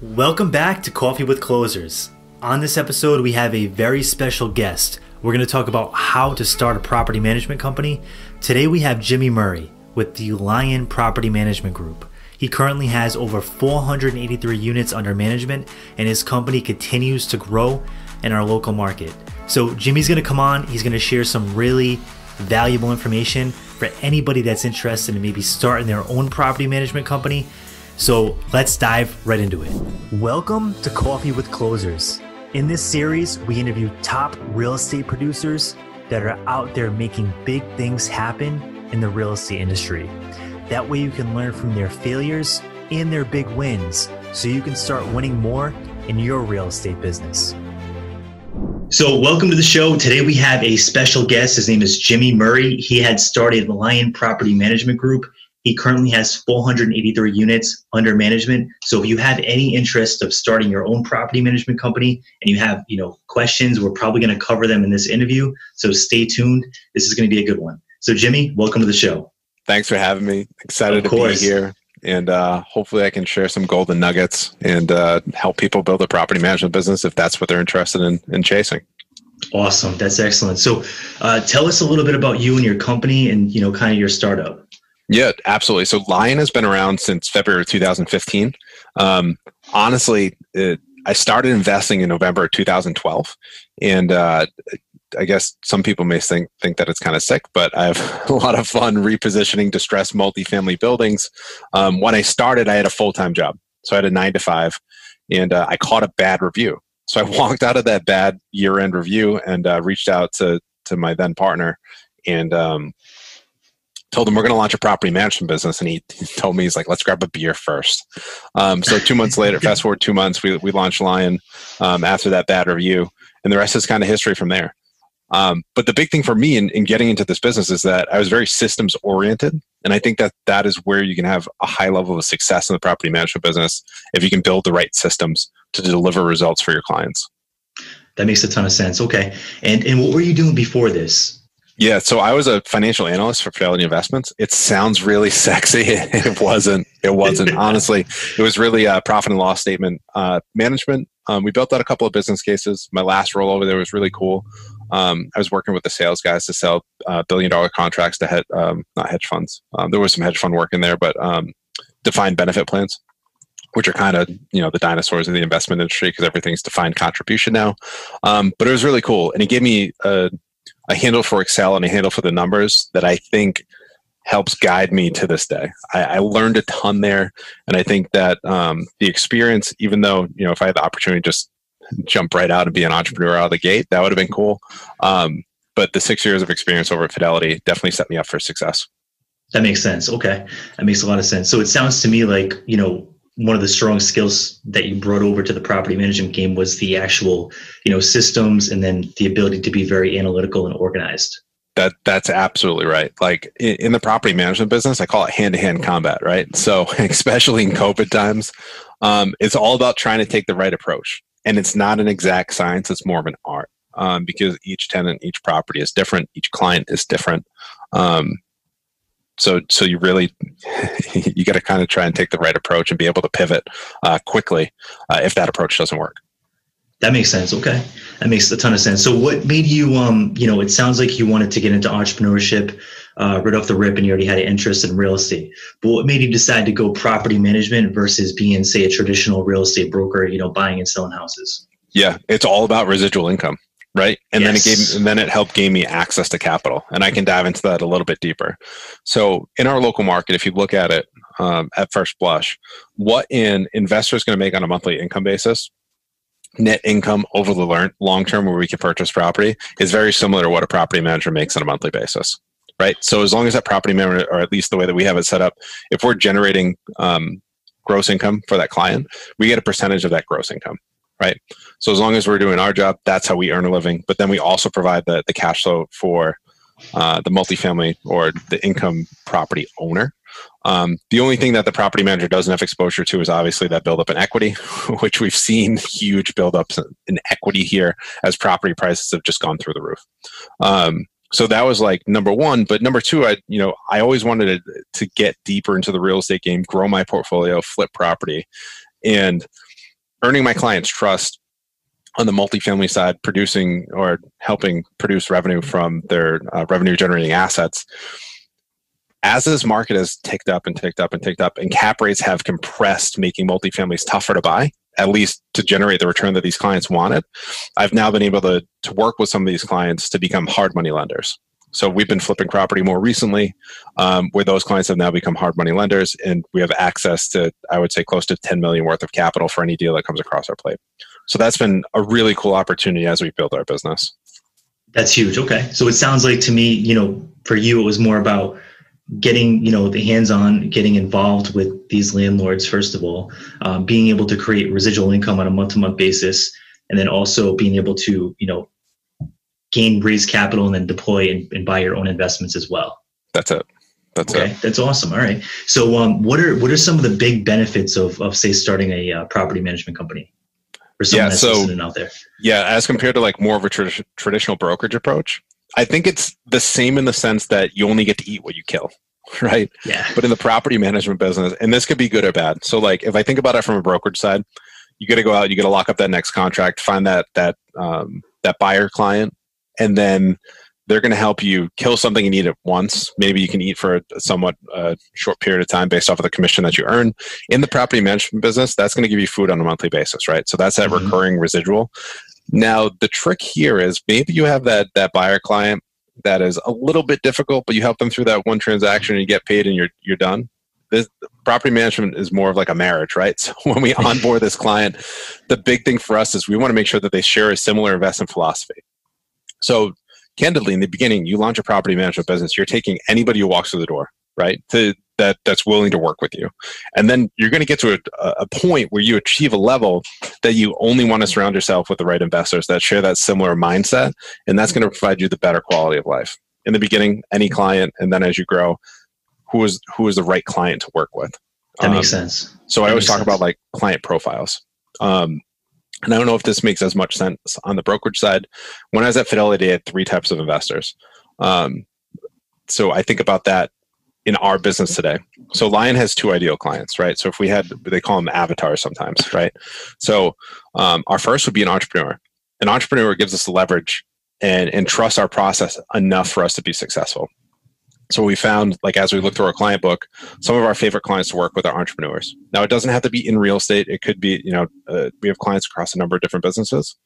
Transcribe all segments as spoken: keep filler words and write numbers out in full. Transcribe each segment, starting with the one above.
Welcome back to Coffee with Closers. On this episode, we have a very special guest. We're going to talk about how to start a property management company. Today, we have Jimmy Murray with the Lion Property Management Group. He currently has over four hundred eighty-three units under management, and his company continues to grow in our local market. So Jimmy's going to come on. He's going to share some really valuable information for anybody that's interested in maybe starting their own property management company. So let's dive right into it. Welcome to Coffee with Closers. In this series, we interview top real estate producers that are out there making big things happen in the real estate industry. That way you can learn from their failures and their big wins so you can start winning more in your real estate business. So welcome to the show. Today we have a special guest. His name is Jimmy Murray. He had started the Lion Property Management Group. He currently has four hundred eighty-three units under management. So if you have any interest of starting your own property management company and you have, you know, questions, we're probably going to cover them in this interview. So stay tuned. This is going to be a good one. So Jimmy, welcome to the show. Thanks for having me. Excited to be here. And uh, hopefully I can share some golden nuggets and uh, help people build a property management business if that's what they're interested in, in chasing. Awesome. That's excellent. So uh, tell us a little bit about you and your company and, you know, kind of your startup. Yeah, absolutely. So Lion has been around since February of two thousand fifteen. Um, honestly, it, I started investing in November of two thousand twelve. And uh, I guess some people may think, think that it's kind of sick, but I have a lot of fun repositioning distressed multifamily buildings. Um, when I started, I had a full-time job. So I had a nine to five and uh, I caught a bad review. So I walked out of that bad year-end review and uh, reached out to, to my then partner and um, told him we're going to launch a property management business. And he told me, he's like, let's grab a beer first. Um, so two months later, fast forward two months, we, we launched Lion um, after that bad review. And the rest is kind of history from there. Um, but the big thing for me in, in getting into this business is that I was very systems oriented. And I think that that is where you can have a high level of success in the property management business if you can build the right systems to deliver results for your clients. That makes a ton of sense. Okay. And, and what were you doing before this? Yeah, so I was a financial analyst for Fidelity Investments. It sounds really sexy. It wasn't. It wasn't. Honestly, it was really a profit and loss statement uh, management. Um, we built out a couple of business cases. My last role over there was really cool. Um, I was working with the sales guys to sell uh, billion dollar contracts to head, um, not hedge funds. Um, there was some hedge fund work in there, but um, defined benefit plans, which are kind of, you know, the dinosaurs of the investment industry because everything's defined contribution now. Um, but it was really cool, and it gave me a. a handle for Excel and a handle for the numbers that I think helps guide me to this day. I, I learned a ton there. And I think that um, the experience, even though, you know, if I had the opportunity to just jump right out and be an entrepreneur out of the gate, that would have been cool. Um, but the six years of experience over at Fidelity definitely set me up for success. That makes sense. Okay. That makes a lot of sense. So it sounds to me like, you know, one of the strong skills that you brought over to the property management game was the actual, you know, systems and then the ability to be very analytical and organized. That that's absolutely right. Like in the property management business, I call it hand-to-hand combat, right? So especially in COVID times, um, it's all about trying to take the right approach. And it's not an exact science. It's more of an art um, because each tenant, each property is different. Each client is different. Um, So, so you really, you got to kind of try and take the right approach and be able to pivot uh, quickly uh, if that approach doesn't work. That makes sense. Okay. That makes a ton of sense. So what made you, um, you know, it sounds like you wanted to get into entrepreneurship uh, right off the rip and you already had an interest in real estate, but what made you decide to go property management versus being, say, a traditional real estate broker, you know, buying and selling houses? Yeah. It's all about residual income. Right. And yes. then it gave, and then it helped gain me access to capital. And I can dive into that a little bit deeper. So in our local market, if you look at it um, at first blush, what an investor is going to make on a monthly income basis, net income over the long term where we can purchase property is very similar to what a property manager makes on a monthly basis. Right. So as long as that property manager, or at least the way that we have it set up, if we're generating um, gross income for that client, we get a percentage of that gross income. Right. So as long as we're doing our job, that's how we earn a living. But then we also provide the, the cash flow for uh, the multifamily or the income property owner. Um, the only thing that the property manager doesn't have exposure to is obviously that buildup in equity, which we've seen huge buildups in equity here as property prices have just gone through the roof. Um, So that was like number one, but number two, I, you know, I always wanted to, to get deeper into the real estate game, grow my portfolio, flip property. And earning my clients' trust on the multifamily side, producing or helping produce revenue from their uh, revenue-generating assets. As this market has ticked up and ticked up and ticked up, and cap rates have compressed, making multifamilies tougher to buy, at least to generate the return that these clients wanted, I've now been able to, to work with some of these clients to become hard money lenders. So we've been flipping property more recently, um, where those clients have now become hard money lenders, and we have access to, I would say, close to ten million worth of capital for any deal that comes across our plate. So that's been a really cool opportunity as we build our business. That's huge. Okay. So it sounds like to me, you know, for you, it was more about getting, you know, the hands-on, getting involved with these landlords, first of all, um, being able to create residual income on a month-to-month basis, and then also being able to, you know, gain, raise capital, and then deploy and, and buy your own investments as well. That's it. That's okay. It. That's awesome. All right. So um, what are what are some of the big benefits of, of say, starting a uh, property management company? For someone yeah, that's so, listening out there. Yeah, as compared to like more of a trad- traditional brokerage approach, I think it's the same in the sense that you only get to eat what you kill, right? Yeah. But in the property management business, and this could be good or bad. So like, if I think about it from a brokerage side, you got to go out, you got to lock up that next contract, find that, that, um, that buyer client, and then they're going to help you kill something and eat it once. Maybe you can eat for a somewhat uh, short period of time based off of the commission that you earn. In the property management business, that's going to give you food on a monthly basis, right? So that's that mm-hmm. recurring residual. Now, the trick here is maybe you have that that buyer client that is a little bit difficult, but you help them through that one transaction and you get paid and you're you're done. This property management is more of like a marriage, right? So when we onboard this client, the big thing for us is we want to make sure that they share a similar investment philosophy. So candidly, in the beginning, you launch a property management business, you're taking anybody who walks through the door, right? To, that that's willing to work with you. And then you're going to get to a, a point where you achieve a level that you only want to surround yourself with the right investors that share that similar mindset. And that's going to provide you the better quality of life. In the beginning, any client, and then as you grow, who is, who is the right client to work with? That um, makes sense. So that I always talk sense. about like client profiles. Um, and I don't know if this makes as much sense on the brokerage side. When I was at Fidelity, I had three types of investors. Um, so I think about that in our business today. So Lion has two ideal clients, right? So if we had, they call them avatars sometimes, right? So um, our first would be an entrepreneur. An entrepreneur gives us the leverage and, and trusts our process enough for us to be successful. So we found, like as we looked through our client book, some of our favorite clients to work with are entrepreneurs. Now it doesn't have to be in real estate. It could be, you know, uh, we have clients across a number of different businesses.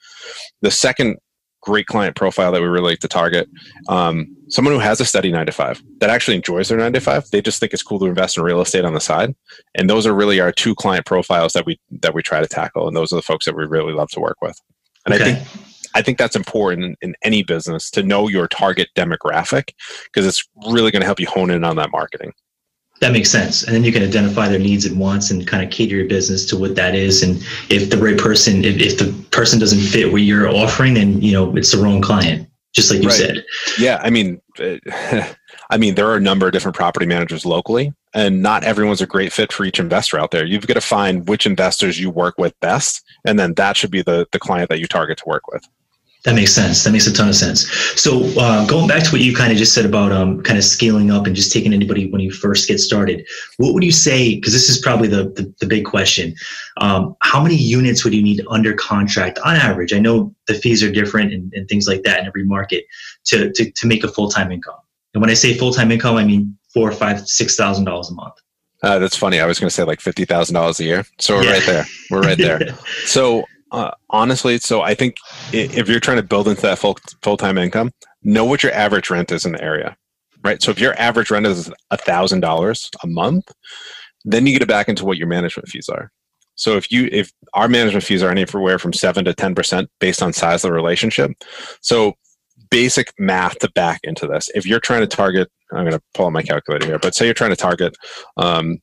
The second great client profile that we really like to target, um, someone who has a steady nine to five that actually enjoys their nine to five. They just think it's cool to invest in real estate on the side, and those are really our two client profiles that we that we try to tackle, and those are the folks that we really love to work with. And okay. I think I think that's important in, in any business to know your target demographic, because it's really going to help you hone in on that marketing. That makes sense, and then you can identify their needs and wants, and kind of cater your business to what that is. And if the right person, if, if the person doesn't fit what you're offering, then you know it's the wrong client. Just like you right. said. Yeah, I mean, I mean, there are a number of different property managers locally, and not everyone's a great fit for each investor out there. You've got to find which investors you work with best, and then that should be the the client that you target to work with. That makes sense. That makes a ton of sense. So uh, going back to what you kind of just said about um, kind of scaling up and just taking anybody when you first get started, what would you say, because this is probably the, the, the big question, um, how many units would you need under contract on average? I know the fees are different and, and things like that in every market to, to, to make a full-time income. And when I say full-time income, I mean four or five, six thousand dollars a month. Uh, that's funny. I was going to say like fifty thousand dollars a year. So we're yeah. right there. We're right there. So Uh, honestly, so I think if you're trying to build into that full, full-time income, know what your average rent is in the area, right? So if your average rent is one thousand dollars a month, then you get it back into what your management fees are. So if you, if our management fees are anywhere from seven to ten percent based on size of the relationship. So basic math to back into this. If you're trying to target, I'm going to pull out my calculator here, but say you're trying to target, um,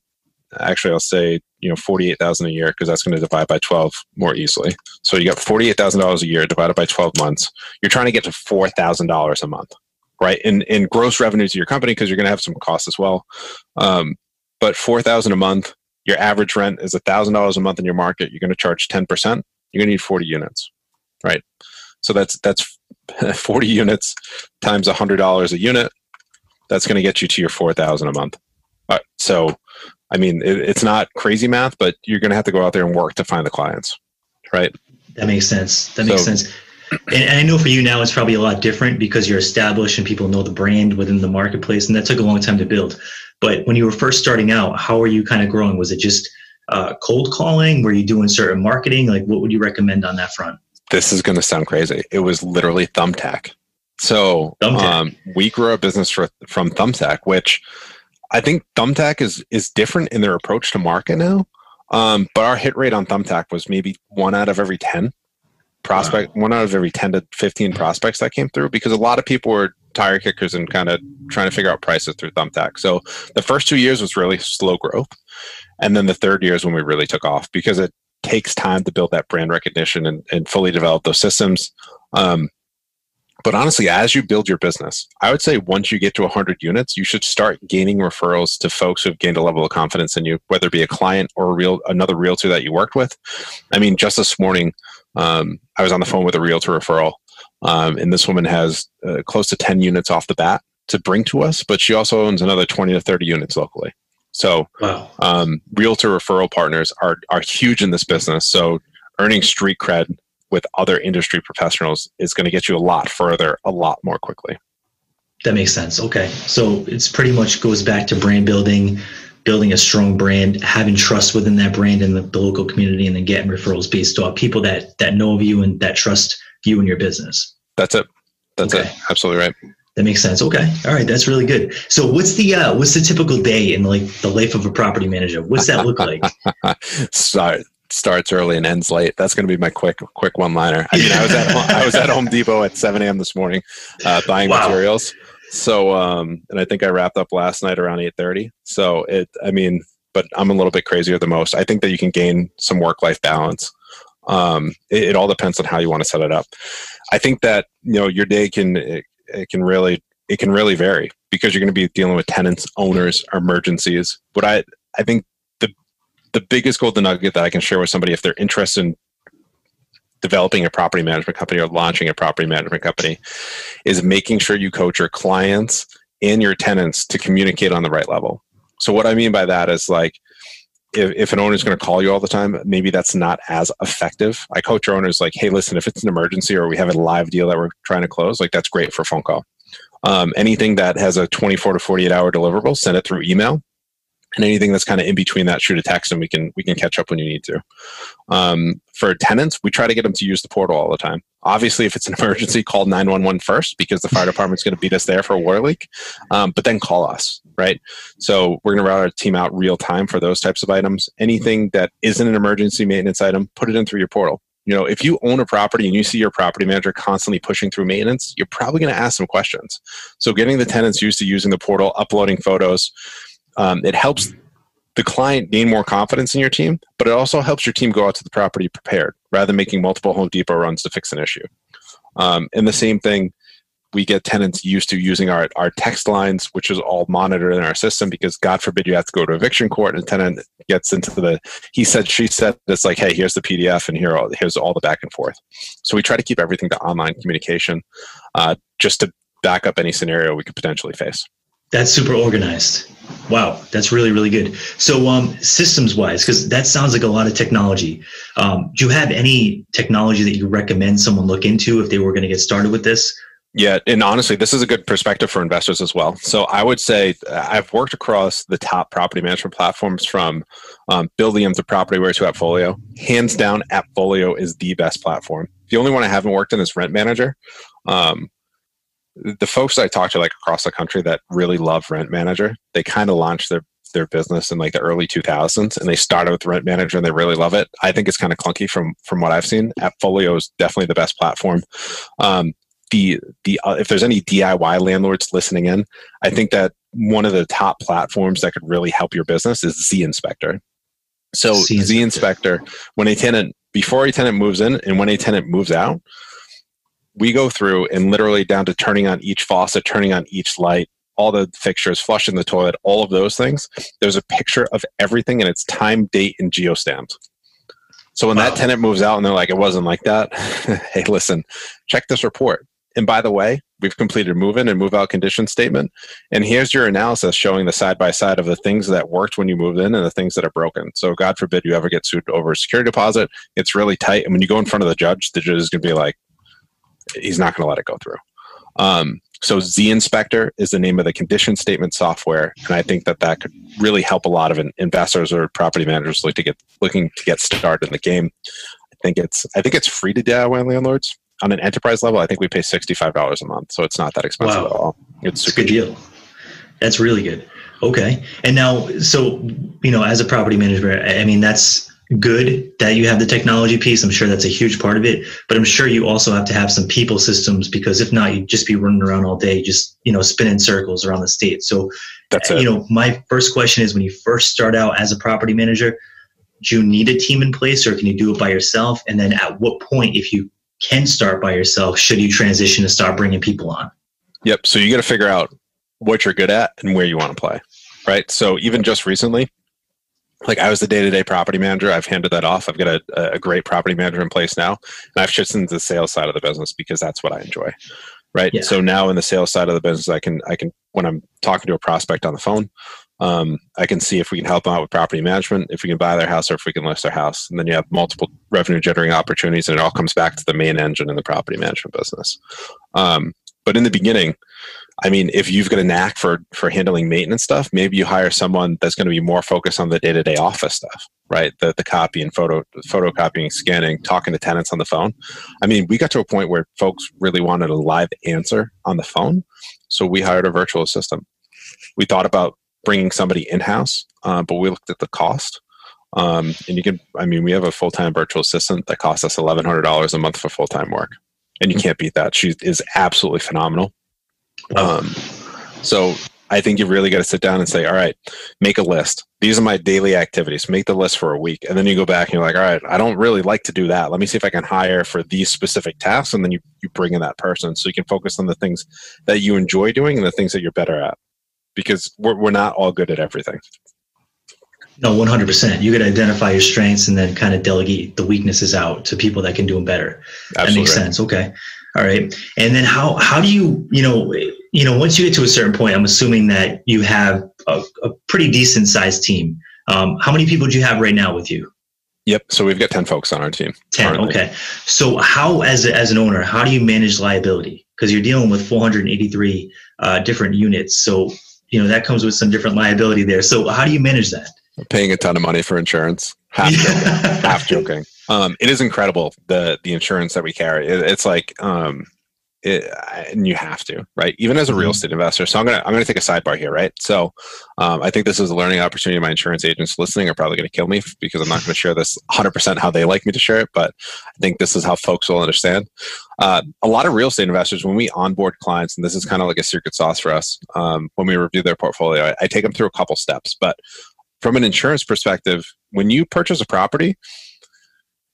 actually, I'll say, you know, forty-eight thousand a year, because that's going to divide by twelve more easily. So you got forty-eight thousand dollars a year divided by twelve months. You're trying to get to four thousand dollars a month, right? In in gross revenue to your company, because you're going to have some costs as well. Um, but four thousand dollars a month, your average rent is one thousand dollars a month in your market. You're going to charge ten percent. You're going to need forty units, right? So that's that's forty units times one hundred dollars a unit. That's going to get you to your four thousand dollars a month. All right, so I mean, it, it's not crazy math, but you're going to have to go out there and work to find the clients. right? That makes sense. That makes so, sense. And I know for you now, it's probably a lot different because you're established and people know the brand within the marketplace, and that took a long time to build. But when you were first starting out, how were you kind of growing? Was it just uh, cold calling? Were you doing certain marketing? Like, what would you recommend on that front? This is going to sound crazy. It was literally Thumbtack. So Thumbtack. Um, we grew our business for, from Thumbtack, which I think Thumbtack is is different in their approach to market now. Um, but our hit rate on Thumbtack was maybe one out of every ten. Prospect, wow. One out of every ten to fifteen prospects that came through, because a lot of people were tire kickers and kind of trying to figure out prices through Thumbtack. So the first two years was really slow growth. And then the third year is when we really took off, because it takes time to build that brand recognition and, and fully develop those systems. Um, but honestly, as you build your business, I would say once you get to one hundred units, you should start gaining referrals to folks who have gained a level of confidence in you, whether it be a client or a real, another realtor that you worked with. I mean, just this morning, Um, I was on the phone with a realtor referral, um, and this woman has uh, close to ten units off the bat to bring to us, but she also owns another twenty to thirty units locally. So wow. um, realtor referral partners are, are huge in this business. So earning street cred with other industry professionals is going to get you a lot further, a lot more quickly. That makes sense. Okay. So it's pretty much goes back to brand building, building a strong brand, having trust within that brand and the, the local community, and then getting referrals based off people that that know of you and that trust you and your business. That's it. That's okay. It. Absolutely right. That makes sense. Okay. All right. That's really good. So what's the uh, what's the typical day in like the life of a property manager? What's that look like? Sorry. Starts early and ends late. That's going to be my quick, quick one-liner. I mean, I was at home, I was at Home Depot at seven a.m. this morning, uh, buying wow. materials. So, um, and I think I wrapped up last night around eight thirty. So it, I mean, but I'm a little bit crazier than most. I think that you can gain some work-life balance. Um, it, it all depends on how you want to set it up. I think that, you know, your day can, it, it can really, it can really vary, because you're going to be dealing with tenants, owners, emergencies. But I, I think the biggest golden nugget that I can share with somebody if they're interested in developing a property management company or launching a property management company is making sure you coach your clients and your tenants to communicate on the right level. So what I mean by that is, like, if, if an owner is going to call you all the time, maybe that's not as effective. I coach your owners like, hey, listen, if it's an emergency or we have a live deal that we're trying to close, like that's great for a phone call. Um, anything that has a twenty-four to forty-eight hour deliverable, send it through email. And anything that's kind of in between that, shoot a text, and we can we can catch up when you need to. Um, for tenants, we try to get them to use the portal all the time. Obviously, if it's an emergency, call nine one one first, because the fire department's going to beat us there for a water leak. Um, but then call us, right? So we're going to route our team out real time for those types of items. Anything that isn't an emergency maintenance item, put it in through your portal. You know, if you own a property and you see your property manager constantly pushing through maintenance, you're probably going to ask some questions. So getting the tenants used to using the portal, uploading photos. Um, it helps the client gain more confidence in your team, but it also helps your team go out to the property prepared rather than making multiple Home Depot runs to fix an issue. Um, and the same thing, we get tenants used to using our, our text lines, which is all monitored in our system, because God forbid you have to go to eviction court and a tenant gets into the, he said, she said, it's like, hey, here's the P D F and here all, here's all the back and forth. So we try to keep everything to online communication uh, just to back up any scenario we could potentially face. That's super organized. Wow. That's really, really good. So um, systems wise, because that sounds like a lot of technology. Um, do you have any technology that you recommend someone look into if they were going to get started with this? Yeah. And honestly, this is a good perspective for investors as well. So I would say I've worked across the top property management platforms from um, Buildium to Propertyware to Appfolio. Hands down, Appfolio is the best platform. The only one I haven't worked in is Rent Manager. Um, The folks I talked to, like across the country, that really love Rent Manager, they kind of launched their their business in like the early two thousands, and they started with Rent Manager, and they really love it. I think it's kind of clunky from from what I've seen. Appfolio is definitely the best platform. Um, the the uh, if there's any D I Y landlords listening in, I think that one of the top platforms that could really help your business is Z-Inspector. So Z-Inspector, when a tenant before a tenant moves in and when a tenant moves out. We go through and literally down to turning on each faucet, turning on each light, all the fixtures, flushing the toilet, all of those things. There's a picture of everything, and it's time, date, and geo stamped. So when wow. that tenant moves out and they're like, it wasn't like that. Hey, listen, check this report. And by the way, we've completed move-in and move-out condition statement. And here's your analysis showing the side-by-side of the things that worked when you moved in and the things that are broken. So God forbid you ever get sued over a security deposit. It's really tight. And when you go in front of the judge, the judge is going to be like, he's not going to let it go through. Um, so Z-Inspector is the name of the condition statement software. And I think that that could really help a lot of investors or property managers look to get, looking to get started in the game. I think it's, I think it's free to D I Y landlords. On an enterprise level, I think we pay sixty-five dollars a month. So it's not that expensive wow. at all. It's super That's a good cheap. deal. That's really good. Okay. And now, so, you know, as a property manager, I mean, that's good that you have the technology piece. I'm sure that's a huge part of it, but I'm sure you also have to have some people systems, because if not, you'd just be running around all day, just, you know, spinning circles around the state. So, that's it. You know, my first question is, when you first start out as a property manager, do you need a team in place, or can you do it by yourself? And then at what point, if you can start by yourself, should you transition to start bringing people on? Yep. So you got to figure out what you're good at and where you want to play, right? So even just recently, like I was the day-to-day property manager. I've handed that off. I've got a, a great property manager in place now. And I've shifted into the sales side of the business because that's what I enjoy, right? Yeah. So now in the sales side of the business, I can, I can, when I'm talking to a prospect on the phone, Um, I can see if we can help them out with property management, if we can buy their house, or if we can list their house. And then you have multiple revenue generating opportunities, and it all comes back to the main engine in the property management business. Um, but in the beginning, I mean, if you've got a knack for, for handling maintenance stuff, maybe you hire someone that's going to be more focused on the day-to-day office stuff, right? The, the copy and photo, photocopying, scanning, talking to tenants on the phone. I mean, we got to a point where folks really wanted a live answer on the phone. So we hired a virtual assistant. We thought about bringing somebody in-house, uh, but we looked at the cost. Um, and you can, I mean, we have a full-time virtual assistant that costs us eleven hundred dollars a month for full-time work. And you can't beat that. She is absolutely phenomenal. Um, so I think you really got to sit down and say, all right, make a list. These are my daily activities. Make the list for a week. And then you go back and you're like, all right, I don't really like to do that. Let me see if I can hire for these specific tasks. And then you, you bring in that person so you can focus on the things that you enjoy doing and the things that you're better at. Because we're, we're not all good at everything. No, one hundred percent. You could identify your strengths and then kind of delegate the weaknesses out to people that can do them better. Absolutely. That makes right. sense. Okay. All right. And then how, how do you, you know, you know, once you get to a certain point, I'm assuming that you have a, a pretty decent sized team. Um, how many people do you have right now with you? Yep. So we've got ten folks on our team. ten. Currently. Okay. So how, as a, as an owner, how do you manage liability? Because you're dealing with four hundred eighty-three uh, different units. So, you know, that comes with some different liability there. So how do you manage that? Paying a ton of money for insurance. Half joking. half joking. Um, it is incredible, the the insurance that we carry. It, it's like, um, it, and you have to, right? Even as a real estate investor. So I'm gonna I'm gonna take a sidebar here, right? So um, I think this is a learning opportunity. My insurance agents listening are probably gonna kill me because I'm not gonna share this one hundred percent how they like me to share it. But I think this is how folks will understand. Uh, a lot of real estate investors, when we onboard clients, and this is kind of like a secret sauce for us, um, when we review their portfolio, I, I take them through a couple steps. But from an insurance perspective, when you purchase a property,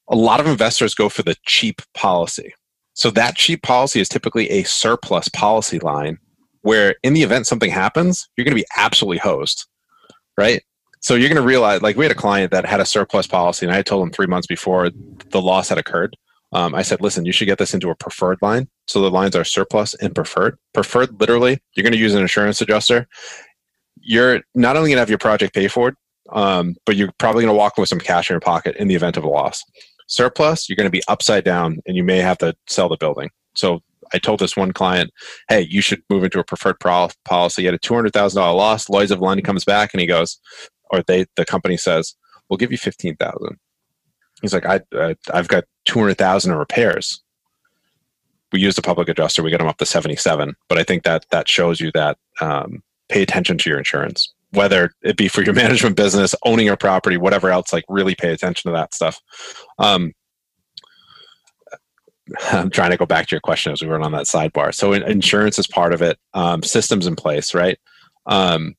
a lot of investors go for the cheap policy. So that cheap policy is typically a surplus policy line where in the event something happens, you're going to be absolutely hosed, right? So you're going to realize, like we had a client that had a surplus policy, and I told him three months before the loss had occurred. Um, I said, listen, you should get this into a preferred line. So the lines are surplus and preferred. Preferred, literally, you're going to use an insurance adjuster. You're not only going to have your project paid for, um, but you're probably going to walk with some cash in your pocket in the event of a loss. Surplus, you're going to be upside down and you may have to sell the building. So I told this one client, hey, you should move into a preferred pro- policy. He had a two hundred thousand dollars loss. Lloyd's of London comes back and he goes, or they, the company says, we'll give you fifteen thousand dollars. He's like, I, I, I've got two hundred thousand in repairs. We used a public adjuster. We got them up to seventy-seven. But I think that that shows you that um, pay attention to your insurance, whether it be for your management business, owning your property, whatever else, like really pay attention to that stuff. Um, I'm trying to go back to your question as we weren't on that sidebar. So insurance is part of it. Um, systems in place, right? Um,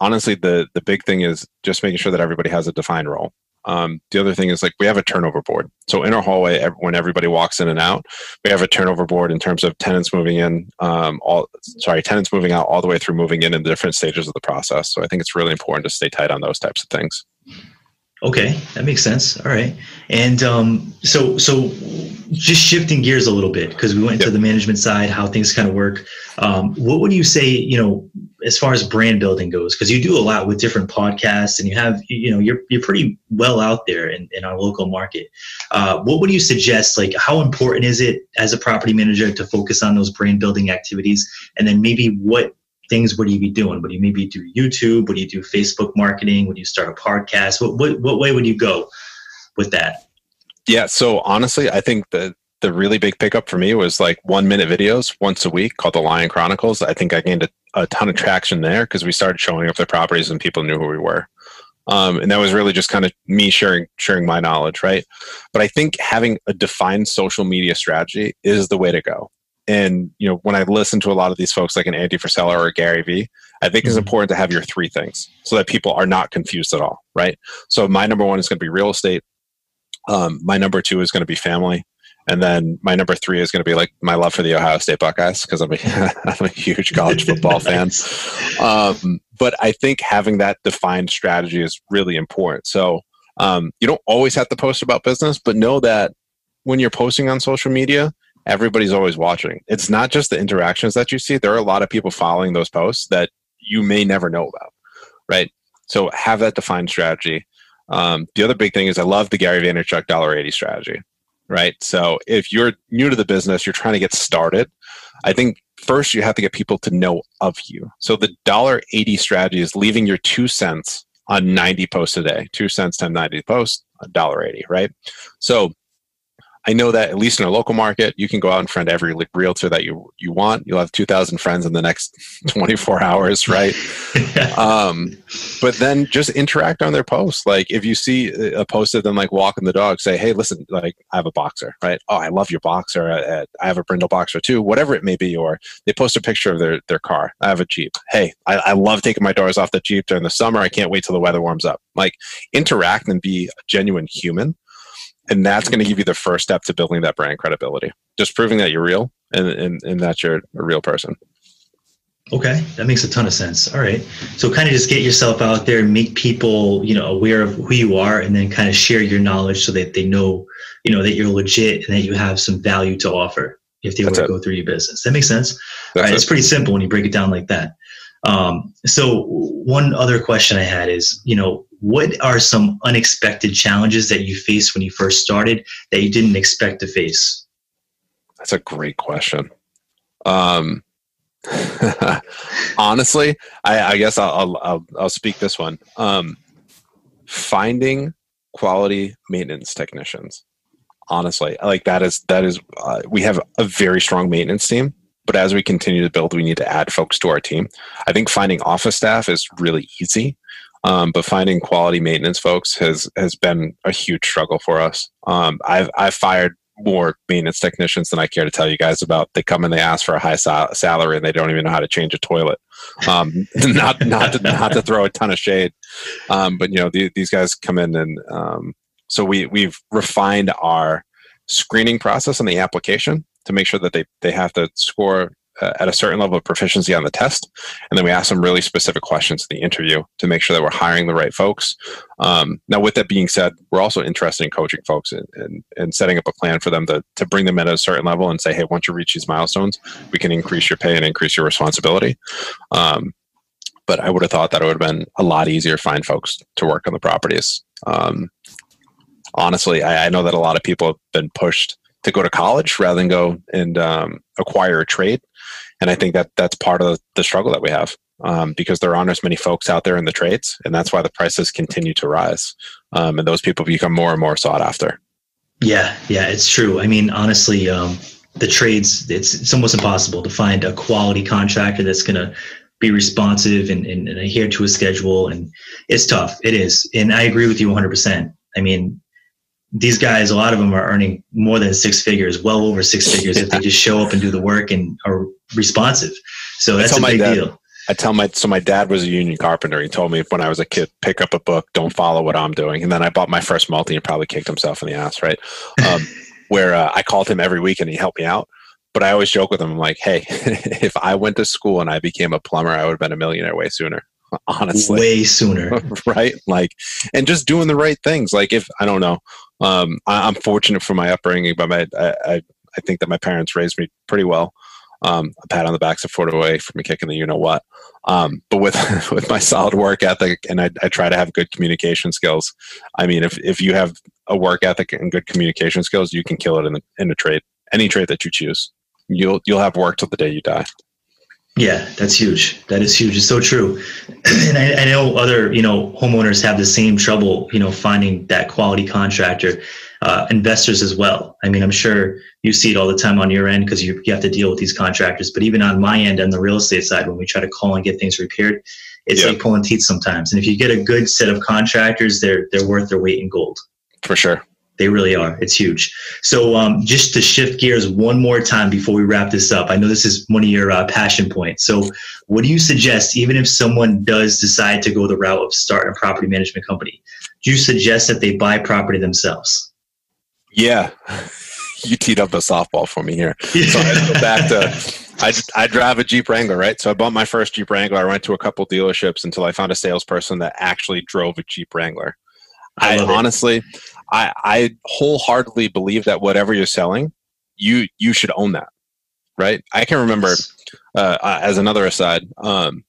honestly, the the big thing is just making sure that everybody has a defined role. Um, the other thing is like we have a turnover board. So in our hallway, every, when everybody walks in and out, we have a turnover board in terms of tenants moving in, um, all sorry, tenants moving out all the way through moving in in the different stages of the process. So I think it's really important to stay tight on those types of things. Okay. That makes sense. All right. And um, so, so just shifting gears a little bit, because we went yep. to the management side, how things kind of work. Um, what would you say, you know, as far as brand building goes, because you do a lot with different podcasts and you have, you know, you're, you're pretty well out there in, in our local market. Uh, what would you suggest? Like, how important is it as a property manager to focus on those brand building activities? And then maybe what things would you be doing? Would you maybe do YouTube? Would you do Facebook marketing? Would you start a podcast? What, what, what way would you go with that? Yeah. So honestly, I think the the really big pickup for me was like one minute videos once a week called the Lion Chronicles. I think I gained a, a ton of traction there because we started showing up the properties and people knew who we were. Um, and that was really just kind of me sharing, sharing my knowledge. Right. But I think having a defined social media strategy is the way to go. And, you know, when I listen to a lot of these folks like an Andy Frisella or a Gary V, I think mm-hmm. it's important to have your three things so that people are not confused at all. Right. So my number one is going to be real estate. Um, my number two is going to be family. And then my number three is going to be like my love for the Ohio State Buckeyes, because I'm a, I'm a huge college football fan. Um, but I think having that defined strategy is really important. So um, you don't always have to post about business, but know that when you're posting on social media, everybody's always watching. It's not just the interactions that you see. There are a lot of people following those posts that you may never know about, right? So have that defined strategy. Um, the other big thing is I love the Gary Vaynerchuk dollar eighty strategy, right? So if you're new to the business, you're trying to get started, I think first you have to get people to know of you. So the dollar eighty strategy is leaving your two cents on ninety posts a day, two cents times ninety posts, one dollar eighty, right? So I know that at least in our local market, you can go out and friend every realtor that you, you want. You'll have two thousand friends in the next twenty-four hours, right? yeah. um, but then just interact on their posts. Like if you see a post of them like walking the dog, say, hey, listen, like I have a boxer, right? Oh, I love your boxer. I, I have a Brindle boxer too, whatever it may be. Or they post a picture of their, their car. I have a Jeep. Hey, I, I love taking my doors off the Jeep during the summer. I can't wait till the weather warms up. Like interact and be a genuine human. And that's going to give you the first step to building that brand credibility. Just proving that you're real and, and, and that you're a real person. Okay. That makes a ton of sense. All right. So kind of just get yourself out there and make people, you know, aware of who you are, and then kind of share your knowledge so that they know, you know, that you're legit and that you have some value to offer if they want to go through your business. That makes sense. All right. It's pretty simple when you break it down like that. Um, so one other question I had is, you know, what are some unexpected challenges that you faced when you first started that you didn't expect to face? That's a great question. Um, honestly, I, I guess I'll, I'll, I'll speak this one. Um, finding quality maintenance technicians. Honestly, like that is, that is, uh, we have a very strong maintenance team. But as we continue to build, we need to add folks to our team. I think finding office staff is really easy, um, but finding quality maintenance folks has has been a huge struggle for us. Um, I've I've fired more maintenance technicians than I care to tell you guys about. They come and they ask for a high sal- salary, and they don't even know how to change a toilet. Um, not not to, not to throw a ton of shade, um, but you know the, these guys come in, and um, so we we've refined our screening process on the application to make sure that they, they have to score uh, at a certain level of proficiency on the test. And then we ask them really specific questions in the interview to make sure that we're hiring the right folks. Um, now, with that being said, we're also interested in coaching folks and, and, and setting up a plan for them to, to bring them at a certain level and say, hey, once you reach these milestones, we can increase your pay and increase your responsibility. Um, but I would have thought that it would have been a lot easier to find folks to work on the properties. Um, honestly, I, I know that a lot of people have been pushed to go to college rather than go and um, acquire a trade. And I think that that's part of the struggle that we have um, because there aren't as many folks out there in the trades. And that's why the prices continue to rise. Um, and those people become more and more sought after. Yeah, yeah, it's true. I mean, honestly, um, the trades, it's, it's almost impossible to find a quality contractor that's going to be responsive and, and, and adhere to a schedule. And it's tough. It is. And I agree with you one hundred percent. I mean, these guys, a lot of them are earning more than six figures, well over six figures, if they just show up and do the work and are responsive. So that's a big dad, deal. I tell my, so my dad was a union carpenter. He told me when I was a kid, pick up a book, don't follow what I'm doing. And then I bought my first multi and probably kicked himself in the ass, right? Um, where uh, I called him every week and he helped me out. But I always joke with him. I'm like, hey, if I went to school and I became a plumber, I would have been a millionaire way sooner. Honestly, way sooner. Right. Like, and just doing the right things. Like if, I don't know, Um, I, I'm fortunate for my upbringing, but my, I, I, I think that my parents raised me pretty well. Um, a pat on the back's afforded away from a kick in the you know what. Um, but with with my solid work ethic, and I, I try to have good communication skills. I mean, if if you have a work ethic and good communication skills, you can kill it in the in a trade, any trade that you choose. You'll you'll have work till the day you die. Yeah, that's huge. That is huge. It's so true. And I, I know other, you know, homeowners have the same trouble, you know, finding that quality contractor, uh, investors as well. I mean, I'm sure you see it all the time on your end because you, you have to deal with these contractors. But even on my end, on the real estate side, when we try to call and get things repaired, it's yeah. like pulling teeth sometimes. And if you get a good set of contractors, they're they're worth their weight in gold. For sure. They really are. It's huge. So um, just to shift gears one more time before we wrap this up, I know this is one of your uh, passion points. So what do you suggest, even if someone does decide to go the route of starting a property management company, do you suggest that they buy property themselves? Yeah. You teed up a softball for me here. Yeah. So I had to go back to... I, just, I drive a Jeep Wrangler, right? So I bought my first Jeep Wrangler. I went to a couple dealerships until I found a salesperson that actually drove a Jeep Wrangler. I, I honestly... I, I wholeheartedly believe that whatever you're selling, you you should own that, right? I can remember, uh, as another aside, um,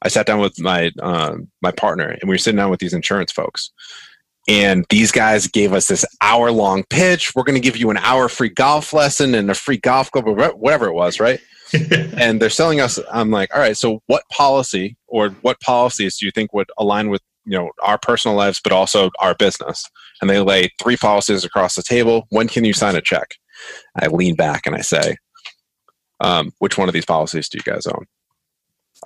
I sat down with my um, my partner, and we were sitting down with these insurance folks, and these guys gave us this hour long pitch. We're going to give you an hour free golf lesson and a free golf club, or whatever it was, right? And they're selling us. I'm like, all right, so what policy or what policies do you think would align with, you know, our personal lives, but also our business? And they lay three policies across the table. When can you sign a check? I lean back and I say, um, which one of these policies do you guys own?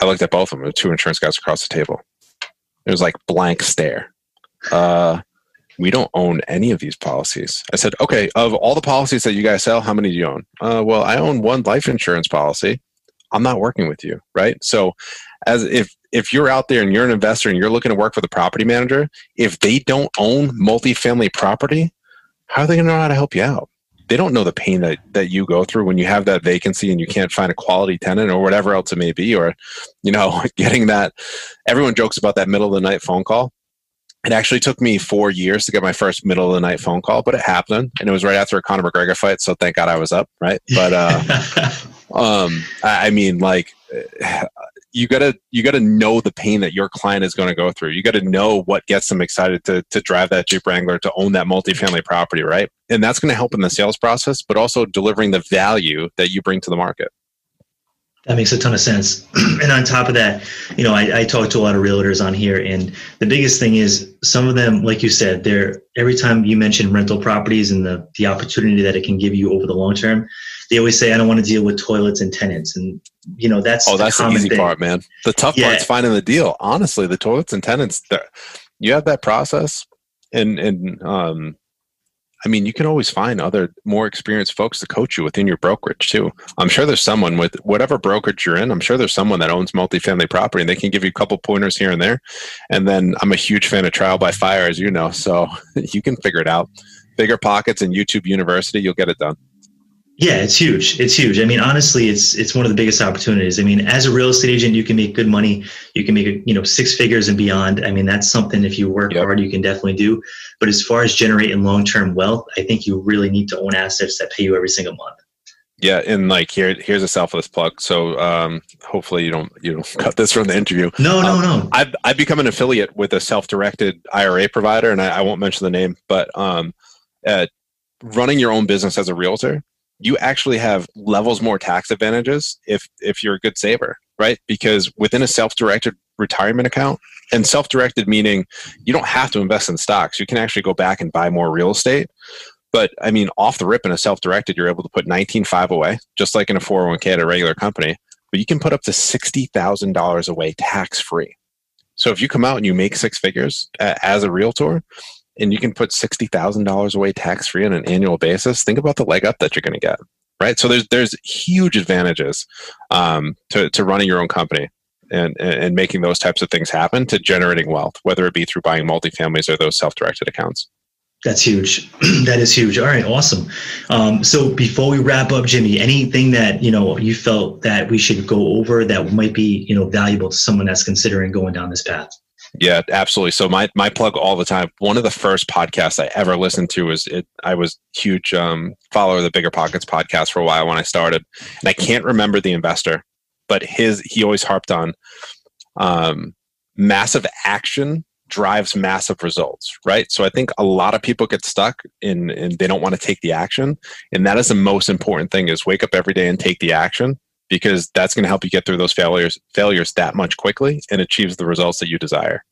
I looked at both of them, the two insurance guys across the table. It was like blank stare. Uh, we don't own any of these policies. I said, okay, of all the policies that you guys sell, how many do you own? Uh, well, I own one life insurance policy. I'm not working with you, right? So as if, if you're out there and you're an investor and you're looking to work for the property manager, if they don't own multifamily property, how are they going to know how to help you out? They don't know the pain that, that you go through when you have that vacancy and you can't find a quality tenant or whatever else it may be, or, you know, getting that. Everyone jokes about that middle of the night phone call. It actually took me four years to get my first middle of the night phone call, but it happened. And it was right after a Conor McGregor fight. So thank God I was up. Right. But, uh, um, I mean, like, you gotta, you gotta know the pain that your client is going to go through. You gotta know what gets them excited to, to drive that Jeep Wrangler, to own that multifamily property. Right. And that's going to help in the sales process, but also delivering the value that you bring to the market. That makes a ton of sense. And on top of that, you know, I, I talk to a lot of realtors on here, and the biggest thing is some of them, like you said, they're every time you mention rental properties and the, the opportunity that it can give you over the long term, they always say, I don't want to deal with toilets and tenants. And, you know, that's oh, the that's the easy thing. part, man. The tough yeah. part's finding the deal. Honestly, the toilets and tenants, you have that process, and, and um, I mean, you can always find other more experienced folks to coach you within your brokerage too. I'm sure there's someone with whatever brokerage you're in. I'm sure there's someone that owns multifamily property, and they can give you a couple pointers here and there. And then I'm a huge fan of trial by fire, as you know, so you can figure it out. BiggerPockets and YouTube University, you'll get it done. Yeah, it's huge. It's huge. I mean, honestly, it's it's one of the biggest opportunities. I mean, as a real estate agent, you can make good money. You can make, you know, six figures and beyond. I mean, that's something if you work yep. hard, you can definitely do. But as far as generating long-term wealth, I think you really need to own assets that pay you every single month. Yeah, and like here, here's a selfless plug. So um, hopefully you don't you don't cut this from the interview. No, no, um, no. I've I've become an affiliate with a self-directed I R A provider, and I, I won't mention the name, but um, uh, running your own business as a realtor, you actually have levels more tax advantages if if you're a good saver, right? Because within a self-directed retirement account, and self-directed meaning you don't have to invest in stocks. You can actually go back and buy more real estate. But I mean, off the rip in a self-directed, you're able to put nineteen five away, just like in a four oh one k at a regular company, but you can put up to sixty thousand dollars away tax-free. So if you come out and you make six figures uh, as a realtor, and you can put sixty thousand dollars away tax-free on an annual basis, think about the leg up that you're going to get, right? So there's there's huge advantages um, to, to running your own company and, and making those types of things happen to generating wealth, whether it be through buying multifamilies or those self-directed accounts. That's huge. That is huge. All right. Awesome. Um, so before we wrap up, Jimmy, anything that, you know, you felt that we should go over that might be, you know, valuable to someone that's considering going down this path? Yeah, absolutely. So my my plug all the time. One of the first podcasts I ever listened to was it. I was huge um, follower of the BiggerPockets podcast for a while when I started, and I can't remember the investor, but his he always harped on um, massive action drives massive results, right? So I think a lot of people get stuck in, and they don't want to take the action, and that is the most important thing: is wake up every day and take the action. Because that's going to help you get through those failures failures that much quickly and achieves the results that you desire.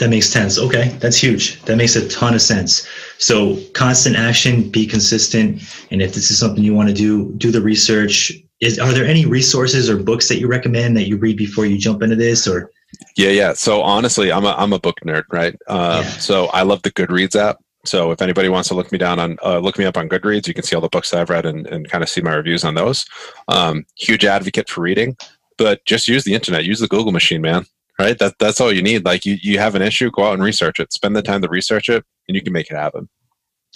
That makes sense. Okay, that's huge. That makes a ton of sense. So constant action, be consistent. And if this is something you want to do, do the research. Is, are there any resources or books that you recommend that you read before you jump into this? Or Yeah, yeah. So honestly, I'm a, I'm a book nerd, right? Um, yeah. So I love the Goodreads app. So if anybody wants to look me down on uh, look me up on Goodreads, you can see all the books that I've read and, and kind of see my reviews on those. Um, huge advocate for reading, but just use the internet, use the Google machine, man. Right? That that's all you need. Like you you have an issue, go out and research it. Spend the time to research it, and you can make it happen.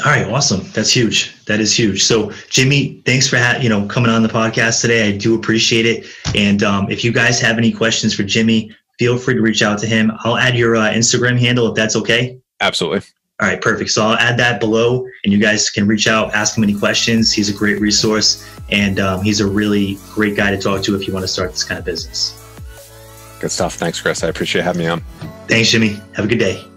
All right, awesome. That's huge. That is huge. So, Jimmy, thanks for ha- you know coming on the podcast today. I do appreciate it. And um, if you guys have any questions for Jimmy, feel free to reach out to him. I'll add your uh, Instagram handle if that's okay. Absolutely. All right, perfect. So I'll add that below and you guys can reach out, ask him any questions. He's a great resource and um, he's a really great guy to talk to if you want to start this kind of business. Good stuff. Thanks, Chris. I appreciate having me on. Thanks, Jimmy. Have a good day.